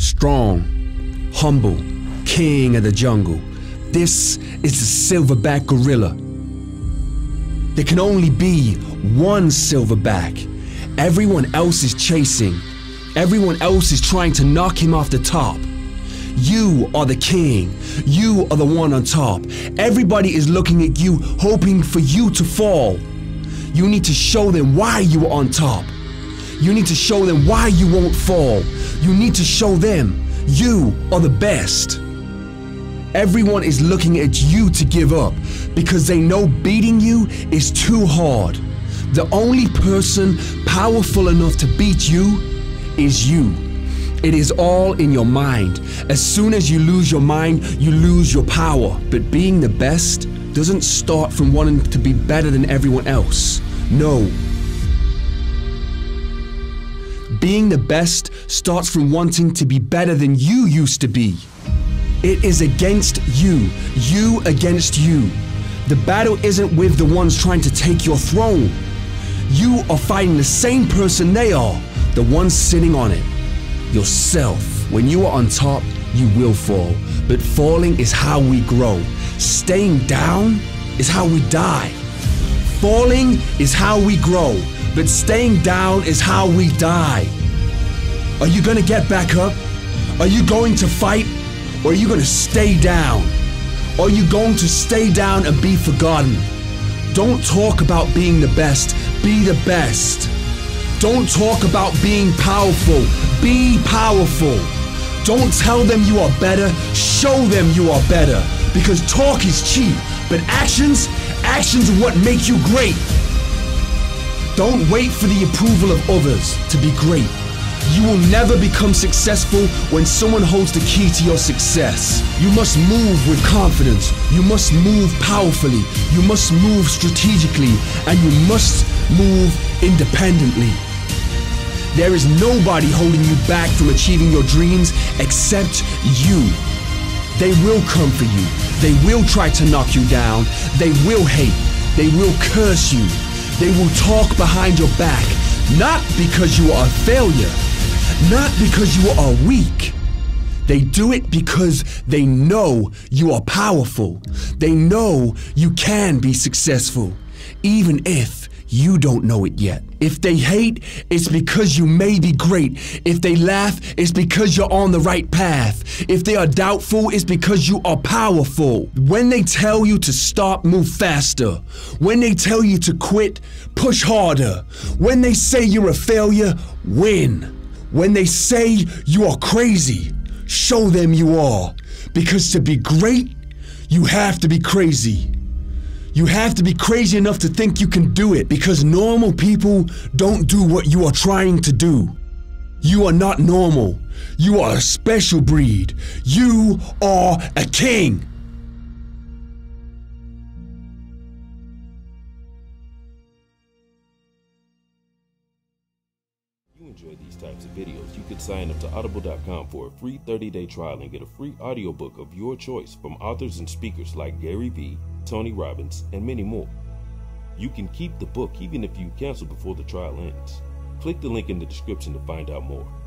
strong, humble, king of the jungle. This is the silverback gorilla. There can only be one silverback. Everyone else is chasing. Everyone else is trying to knock him off the top. You are the king. You are the one on top. Everybody is looking at you, hoping for you to fall. You need to show them why you are on top. You need to show them why you won't fall. You need to show them you are the best. Everyone is looking at you to give up because they know beating you is too hard. The only person powerful enough to beat you is you. It is all in your mind. As soon as you lose your mind, you lose your power. But being the best doesn't start from wanting to be better than everyone else. No. Being the best starts from wanting to be better than you used to be. It is against you. You against you. The battle isn't with the ones trying to take your throne. You are fighting the same person they are, the one sitting on it. Yourself. When you are on top, you will fall. But falling is how we grow. Staying down is how we die. Falling is how we grow. But staying down is how we die. Are you going to get back up? Are you going to fight? Or are you going to stay down? Are you going to stay down and be forgotten? Don't talk about being the best. Be the best. Don't talk about being powerful. Be powerful. Don't tell them you are better. Show them you are better. Because talk is cheap, but actions are what make you great. Don't wait for the approval of others to be great. You will never become successful when someone holds the key to your success. You must move with confidence. You must move powerfully. You must move strategically. And you must move independently. There is nobody holding you back from achieving your dreams except you. They will come for you. They will try to knock you down. They will hate. They will curse you. They will talk behind your back. Not because you are a failure. Not because you are weak. They do it because they know you are powerful. They know you can be successful, even if you don't know it yet. If they hate, it's because you may be great. If they laugh, it's because you're on the right path. If they are doubtful, it's because you are powerful. When they tell you to stop, move faster. When they tell you to quit, push harder. When they say you're a failure, win. When they say you are crazy, show them you are. Because to be great, you have to be crazy. You have to be crazy enough to think you can do it, because normal people don't do what you are trying to do. You are not normal. You are a special breed. You are a king. You enjoy these types of videos, you could sign up to audible.com for a free 30-day trial and get a free audiobook of your choice from authors and speakers like Gary Vee, Tony Robbins, and many more. You can keep the book even if you cancel before the trial ends. Click the link in the description to find out more.